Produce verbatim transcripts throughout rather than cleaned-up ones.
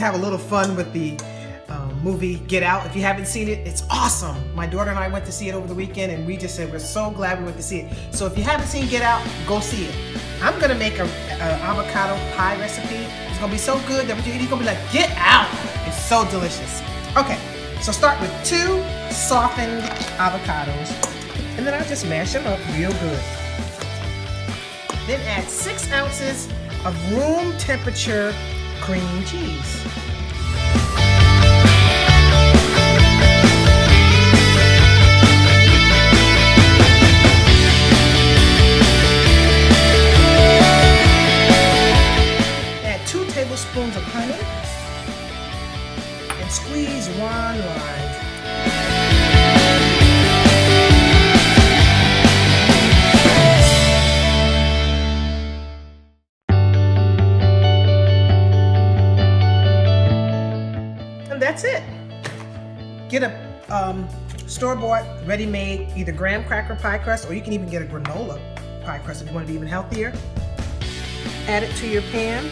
to have a little fun with the uh, movie Get Out. If you haven't seen it, it's awesome. My daughter and I went to see it over the weekend, and we just said we're so glad we went to see it. So if you haven't seen Get Out, go see it. I'm gonna make a, a avocado pie recipe. It's gonna be so good that when you eat, you're gonna be like, get out! It's so delicious. Okay, so start with two softened avocados, and then I just mash them up real good. Then add six ounces of room temperature cream cheese. Add two tablespoons of honey and squeeze one lime. That's it. Get a um, store-bought, ready-made either graham cracker pie crust, or you can even get a granola pie crust if you want to be even healthier. Add it to your pan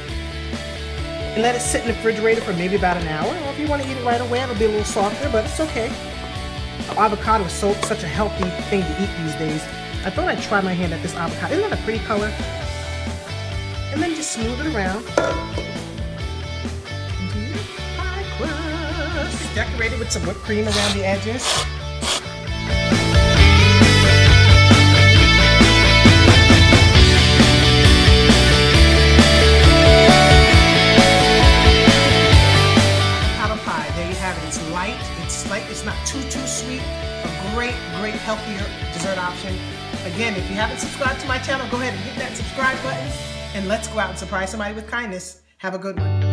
and let it sit in the refrigerator for maybe about an hour. Or if you want to eat it right away, it'll be a little softer, but it's okay. Avocado is so such a healthy thing to eat these days. I thought I'd try my hand at this avocado. Isn't that a pretty color? And then just smooth it around. Decorate it with some whipped cream around the edges. Avocado pie, there you have it. It's light, it's light, it's not too, too sweet. A great, great, healthier dessert option. Again, if you haven't subscribed to my channel, go ahead and hit that subscribe button, and let's go out and surprise somebody with kindness. Have a good one.